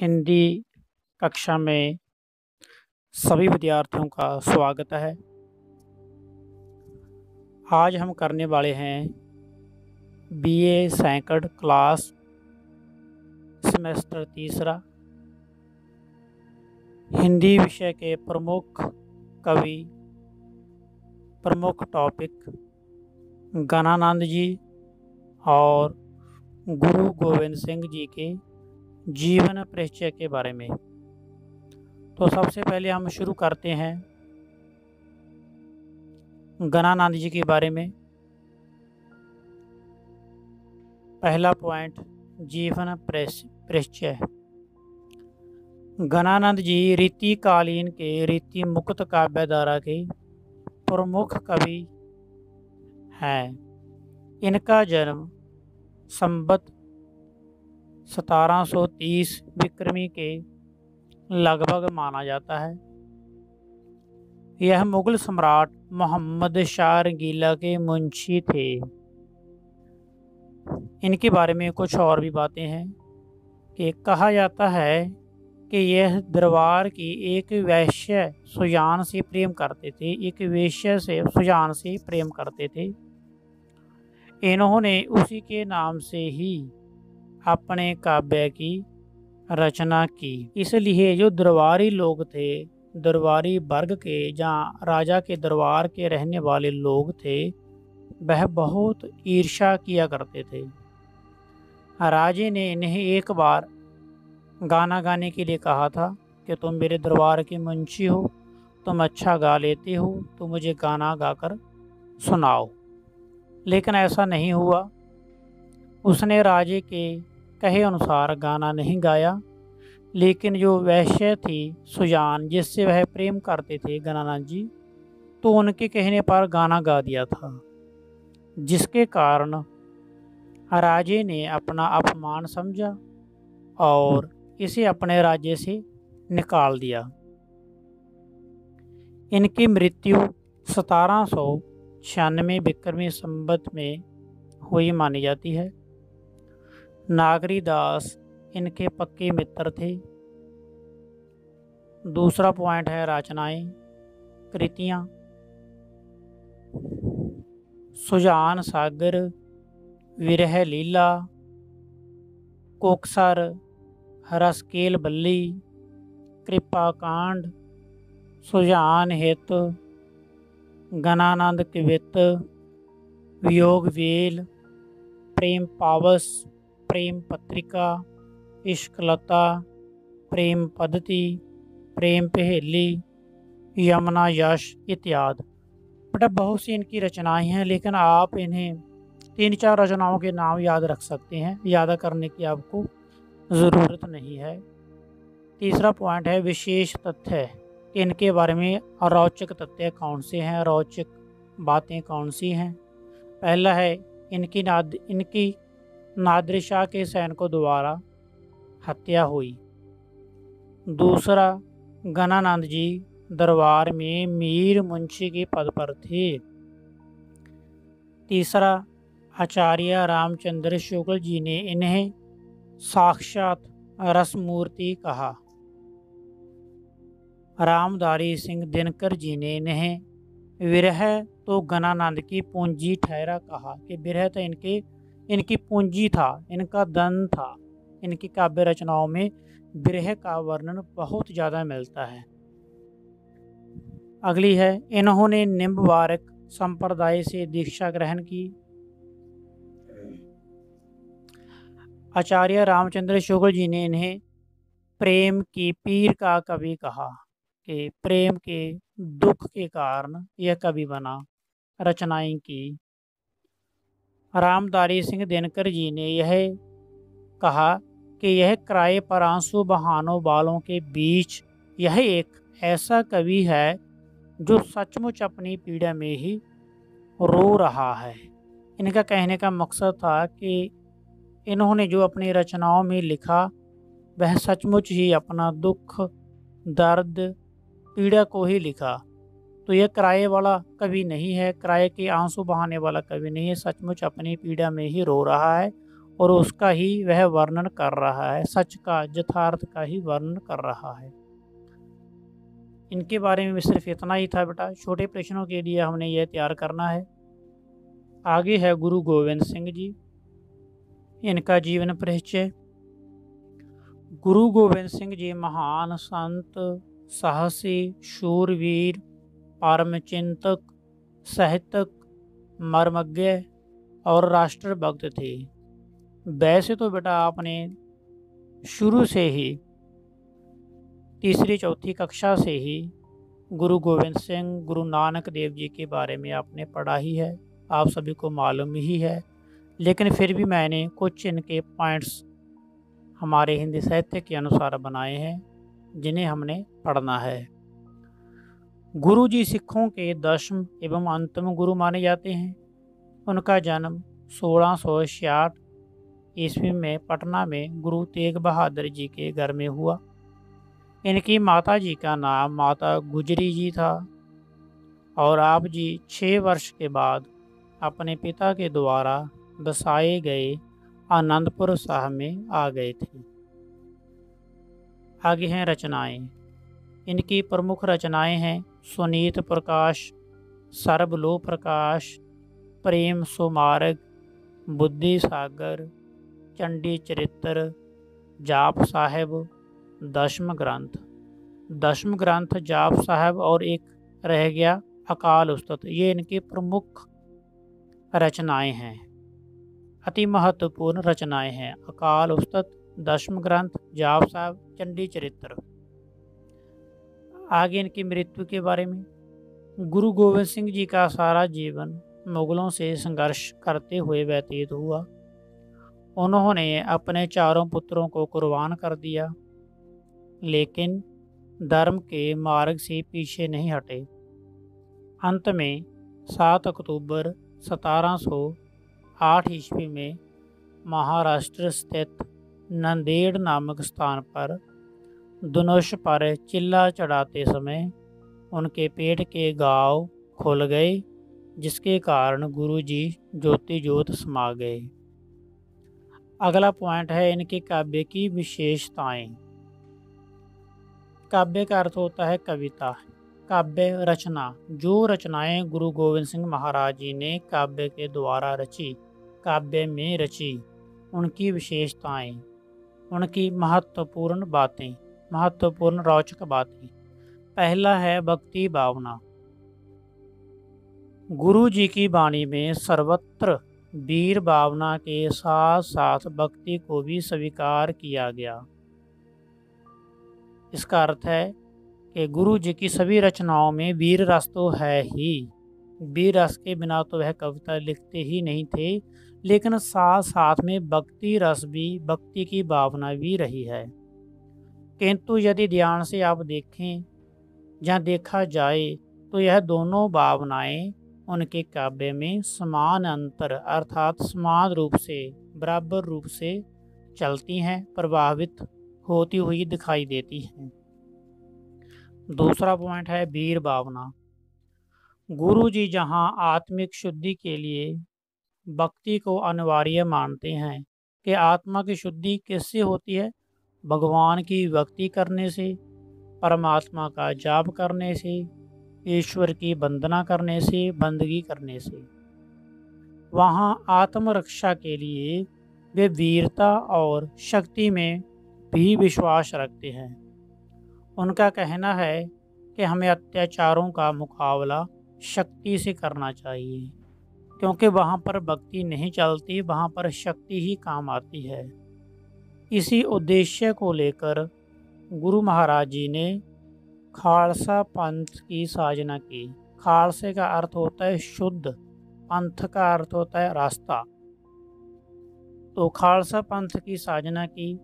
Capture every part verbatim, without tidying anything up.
हिंदी कक्षा में सभी विद्यार्थियों का स्वागत है। आज हम करने वाले हैं बीए सैकंड क्लास सेमेस्टर तीसरा हिंदी विषय के प्रमुख कवि, प्रमुख टॉपिक घनानंद जी और गुरु गोविंद सिंह जी के जीवन परिचय के बारे में। तो सबसे पहले हम शुरू करते हैं घनानंद जी के बारे में। पहला पॉइंट, जीवन परिचय। घनानंद जी रीतिकालीन के रीति मुक्त काव्य धारा के प्रमुख कवि हैं। इनका जन्म संबत सत्रह सौ तीस विक्रमी के लगभग माना जाता है। यह मुगल सम्राट मोहम्मद शाह रंगीला के मुंशी थे। इनके बारे में कुछ और भी बातें हैं कि कहा जाता है कि यह दरबार की एक वैश्य सुजान से प्रेम करते थे एक वैश्य से सुजान से प्रेम करते थे। इन्होंने उसी के नाम से ही अपने काव्य की रचना की। इसलिए जो दरबारी लोग थे, दरबारी वर्ग के जहाँ राजा के दरबार के रहने वाले लोग थे, वह बहुत ईर्ष्या किया करते थे। राजे ने इन्हें एक बार गाना गाने के लिए कहा था कि तुम मेरे दरबार के मुंशी हो, तुम अच्छा गा लेते हो, तो मुझे गाना गाकर सुनाओ। लेकिन ऐसा नहीं हुआ। उसने राजे के कहे अनुसार गाना नहीं गाया। लेकिन जो वैश्य थी सुजान, जिससे वह प्रेम करते थे घनानंद जी, तो उनके कहने पर गाना गा दिया था, जिसके कारण राजे ने अपना अपमान समझा और इसे अपने राज्य से निकाल दिया। इनकी मृत्यु सतारह सौ छियानवे विक्रमी संबत में हुई मानी जाती है। नागरीदास इनके पक्के मित्र थे। दूसरा पॉइंट है रचनाएं, कृतियाँ। सुजान सागर, विरह लीला, कोकसर, रसकेल बल्ली, कृपा कांड, सुजान हित, घनानंद कवित, वियोग वेल, प्रेम पावस, प्रेम पत्रिका, इश्कलता, प्रेम पद्धति, प्रेम पहेली, यमुना यश इत्यादि। बेटा बहुत सी इनकी रचनाएं हैं, लेकिन आप इन्हें तीन चार रचनाओं के नाम याद रख सकते हैं, याद करने की आपको ज़रूरत नहीं है। तीसरा पॉइंट है विशेष तथ्य। इनके बारे में रोचक तथ्य कौन से हैं, रोचक बातें कौन सी हैं। पहला है इनकी नाद इनकी नादर शाह के सैनिकों द्वारा हत्या हुई। दूसरा, घनानंद जी दरबार में मीर मुंशी के पद पर थे। तीसरा, आचार्य रामचंद्र शुक्ल जी ने इन्हें साक्षात रसमूर्ति कहा। रामधारी सिंह दिनकर जी ने इन्हें विरह तो घनानंद की पूंजी ठहरा कहा कि विरह तो इनके इनकी पूंजी था, इनका धन था। इनकी काव्य रचनाओं में विरह का वर्णन बहुत ज़्यादा मिलता है। अगली है, इन्होंने निम्बारक संप्रदाय से दीक्षा ग्रहण की। आचार्य रामचंद्र शुक्ल जी ने इन्हें प्रेम की पीर का कवि कहा कि प्रेम के दुख के कारण यह कवि बना, रचनाएं की। रामधारी सिंह दिनकर जी ने यह कहा कि यह किराए पर आंसू बहानों वालों के बीच यह एक ऐसा कवि है जो सचमुच अपनी पीड़ा में ही रो रहा है। इनका कहने का मकसद था कि इन्होंने जो अपनी रचनाओं में लिखा वह सचमुच ही अपना दुख, दर्द, पीड़ा को ही लिखा। तो यह किराए वाला कवि नहीं है, किराए के आंसू बहाने वाला कवि नहीं है, सचमुच अपनी पीड़ा में ही रो रहा है और उसका ही वह वर्णन कर रहा है, सच का यथार्थ का ही वर्णन कर रहा है। इनके बारे में सिर्फ इतना ही था बेटा, छोटे प्रश्नों के लिए हमने यह तैयार करना है। आगे है गुरु गोविंद सिंह जी, इनका जीवन परिचय। गुरु गोविंद सिंह जी महान संत, साहसी, शूरवीर, परमचिंतक, साहित्यक, मर्मज्ञ और राष्ट्रभक्त थे। वैसे तो बेटा आपने शुरू से ही तीसरी चौथी कक्षा से ही गुरु गोविंद सिंह, गुरु नानक देव जी के बारे में आपने पढ़ा ही है, आप सभी को मालूम ही है, लेकिन फिर भी मैंने कुछ इनके पॉइंट्स हमारे हिंदी साहित्य के अनुसार बनाए हैं जिन्हें हमने पढ़ना है। गुरु जी सिखों के दशम एवं अंतिम गुरु माने जाते हैं। उनका जन्म सोलह सौ छियाठ ईस्वी में पटना में गुरु तेग बहादुर जी के घर में हुआ। इनकी माता जी का नाम माता गुजरी जी था और आप जी छः वर्ष के बाद अपने पिता के द्वारा बसाए गए आनंदपुर साहब में आ गए थे। आगे हैं रचनाएं। इनकी प्रमुख रचनाएं हैं सुनीत प्रकाश, सर्वलो प्रकाश, प्रेम सुमार्ग, बुद्धि सागर, चंडी चरित्र, जाप साहब, दशम ग्रंथ। दशम ग्रंथ, जाप साहब और एक रह गया अकाल उस्तत, ये इनकी प्रमुख रचनाएं हैं, अति महत्वपूर्ण रचनाएं हैं। अकाल उस्तत, दशम ग्रंथ, जाप साहब, चंडी चरित्र। आगे इनकी मृत्यु के बारे में। गुरु गोविंद सिंह जी का सारा जीवन मुगलों से संघर्ष करते हुए व्यतीत हुआ। उन्होंने अपने चारों पुत्रों को कुर्बान कर दिया, लेकिन धर्म के मार्ग से पीछे नहीं हटे। अंत में सात अक्टूबर सतारह सौ आठ ईस्वी में महाराष्ट्र स्थित नंदेड़ नामक स्थान पर धनुष पर चिल्ला चढ़ाते समय उनके पेट के घाव खुल गए, जिसके कारण गुरु जी ज्योति ज्योत समा गए। अगला पॉइंट है इनके काव्य की विशेषताएं। काव्य का अर्थ होता है कविता, काव्य रचना। जो रचनाएं गुरु गोविंद सिंह महाराज जी ने काव्य के द्वारा रची, काव्य में रची, उनकी विशेषताएं, उनकी महत्वपूर्ण बातें, महत्वपूर्ण रोचक बातें। पहला है भक्ति भावना। गुरु जी की वाणी में सर्वत्र वीर भावना के साथ साथ भक्ति को भी स्वीकार किया गया। इसका अर्थ है कि गुरु जी की सभी रचनाओं में वीर रस तो है ही, वीर रस के बिना तो वह कविता लिखते ही नहीं थे, लेकिन साथ साथ में भक्ति रस भी, भक्ति की भावना भी रही है। किंतु यदि ध्यान से आप देखें, जहाँ देखा जाए, तो यह दोनों भावनाएं उनके काव्य में समान अंतर अर्थात समान रूप से, बराबर रूप से चलती हैं, प्रभावित होती हुई दिखाई देती हैं। दूसरा पॉइंट है वीर भावना। गुरु जी जहाँ आत्मिक शुद्धि के लिए भक्ति को अनिवार्य मानते हैं कि आत्मा की शुद्धि किससे होती है, भगवान की भक्ति करने से, परमात्मा का जाप करने से, ईश्वर की वंदना करने से, बंदगी करने से। वहाँ आत्मरक्षा के लिए वे वीरता और शक्ति में भी विश्वास रखते हैं। उनका कहना है कि हमें अत्याचारों का मुकाबला शक्ति से करना चाहिए, क्योंकि वहाँ पर भक्ति नहीं चलती, वहाँ पर शक्ति ही काम आती है। इसी उद्देश्य को लेकर गुरु महाराज जी ने खालसा पंथ की साजना की। खालसे का अर्थ होता है शुद्ध, पंथ का अर्थ होता है रास्ता। तो खालसा पंथ की साजना की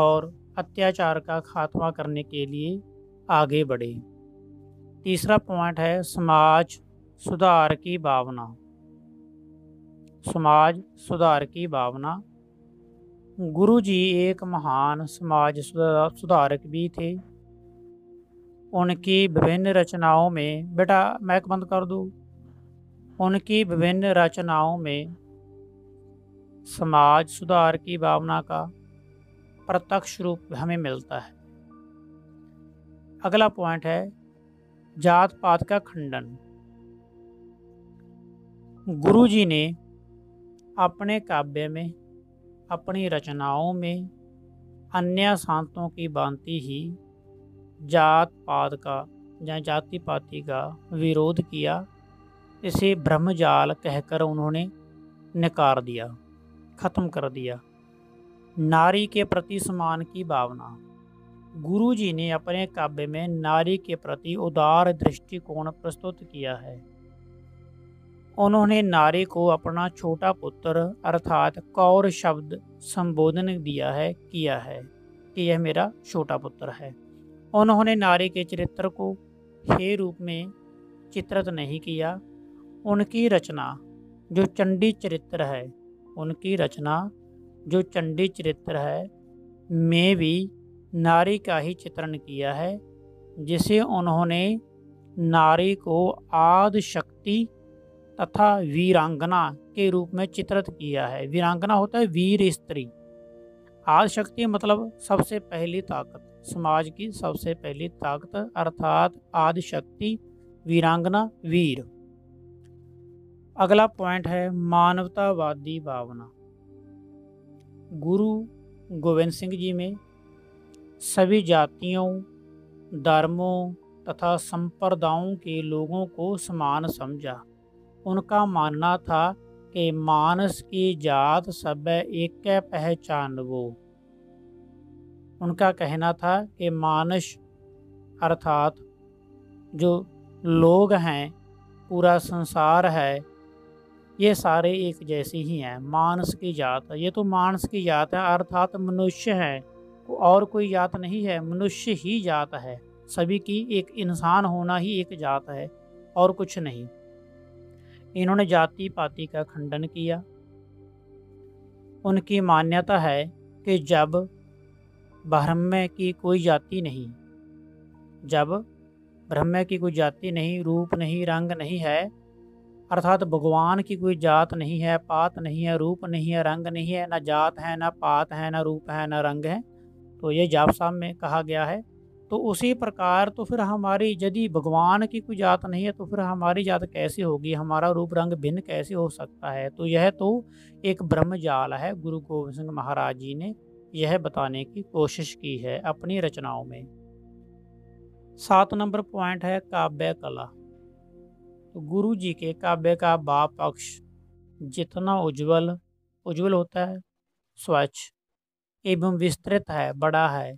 और अत्याचार का खात्मा करने के लिए आगे बढ़े। तीसरा पॉइंट है समाज सुधार की भावना। समाज सुधार की भावना। गुरु जी एक महान समाज सुधारक भी थे। उनकी विभिन्न रचनाओं में बेटा मैं बंद कर दूँ उनकी विभिन्न रचनाओं में समाज सुधार की भावना का प्रत्यक्ष रूप हमें मिलता है। अगला पॉइंट है जात पात का खंडन। गुरुजी ने अपने काव्य में, अपनी रचनाओं में अन्य संतों की भांति ही जात पात का या जाति पाति का विरोध किया। इसे ब्रह्मजाल कहकर उन्होंने नकार दिया, खत्म कर दिया। नारी के प्रति सम्मान की भावना। गुरुजी ने अपने काव्य में नारी के प्रति उदार दृष्टिकोण प्रस्तुत किया है। उन्होंने नारी को अपना छोटा पुत्र अर्थात कौर शब्द संबोधन दिया है किया है कि यह मेरा छोटा पुत्र है। उन्होंने नारी के चरित्र को हे रूप में चित्रित नहीं किया। उनकी रचना जो चंडी चरित्र है उनकी रचना जो चंडी चरित्र है में भी नारी का ही चित्रण किया है, जिसे उन्होंने नारी को आदि शक्ति तथा वीरांगना के रूप में चित्रित किया है। वीरांगना होता है वीर स्त्री। आदि शक्ति मतलब सबसे पहली ताकत, समाज की सबसे पहली ताकत अर्थात आदि शक्ति, वीरांगना, वीर। अगला पॉइंट है मानवतावादी भावना। गुरु गोविंद सिंह जी में सभी जातियों, धर्मों तथा संप्रदायों के लोगों को समान समझा। उनका मानना था कि मानस की जात सब एक पहचान वो। उनका कहना था कि मानस अर्थात जो लोग हैं, पूरा संसार है, ये सारे एक जैसे ही हैं। मानस की जात, ये तो मानस की जात है अर्थात मनुष्य है, और कोई जात नहीं है, मनुष्य ही जात है। सभी की एक इंसान होना ही एक जात है और कुछ नहीं। इन्होंने जाति पाति का खंडन किया। उनकी मान्यता है कि जब ब्रह्म की कोई जाति नहीं, जब ब्रह्म की कोई जाति नहीं, रूप नहीं, रंग नहीं है, अर्थात भगवान की कोई जात नहीं है, पात नहीं है, रूप नहीं है, रंग नहीं है, ना जात है, ना पात है, ना रूप है, ना रंग है, तो ये जाप साहब में कहा गया है। तो उसी प्रकार तो फिर हमारी यदि भगवान की कोई जात नहीं है तो फिर हमारी जात कैसी होगी, हमारा रूप रंग भिन्न कैसे हो सकता है। तो यह तो एक ब्रह्मजाल है। गुरु गोविंद सिंह महाराज जी ने यह बताने की कोशिश की है अपनी रचनाओं में। सात नंबर पॉइंट है काव्य कला। तो गुरु जी के काव्य का बा पक्ष जितना उज्जवल उज्जवल होता है, स्वच्छ एवं विस्तृत है, बड़ा है,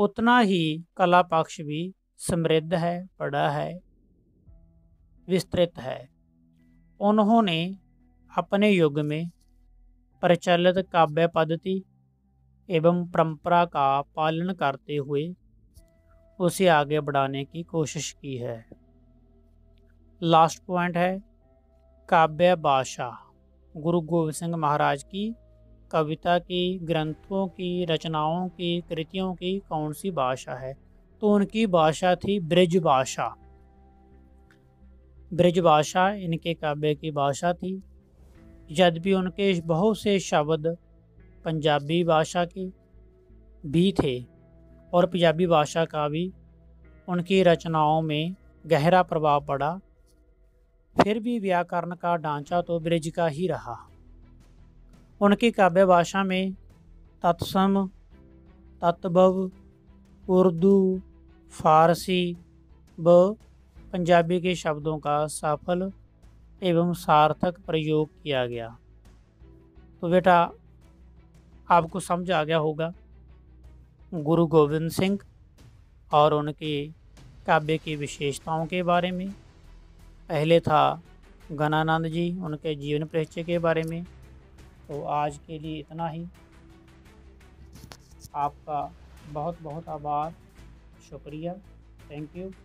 उतना ही कला पक्ष भी समृद्ध है, बड़ा है, विस्तृत है। उन्होंने अपने युग में प्रचलित काव्य पद्धति एवं परंपरा का पालन करते हुए उसे आगे बढ़ाने की कोशिश की है। लास्ट पॉइंट है काव्य भाषा। गुरु गोविंद सिंह महाराज की कविता की, ग्रंथों की, रचनाओं की, कृतियों की कौन सी भाषा है, तो उनकी भाषा थी ब्रज भाषा। ब्रज भाषा इनके काव्य की भाषा थी। यद्यपि उनके बहुत से शब्द पंजाबी भाषा के भी थे और पंजाबी भाषा का भी उनकी रचनाओं में गहरा प्रभाव पड़ा, फिर भी व्याकरण का ढांचा तो ब्रज का ही रहा। उनकी काव्य भाषा में तत्सम, तत्भव, उर्दू, फारसी व पंजाबी के शब्दों का सफल एवं सार्थक प्रयोग किया गया। तो बेटा आपको समझ आ गया होगा गुरु गोविंद सिंह और उनके काव्य की विशेषताओं के बारे में। पहले था घनानंद जी, उनके जीवन परिचय के बारे में। तो आज के लिए इतना ही। आपका बहुत बहुत आभार, शुक्रिया, थैंक यू।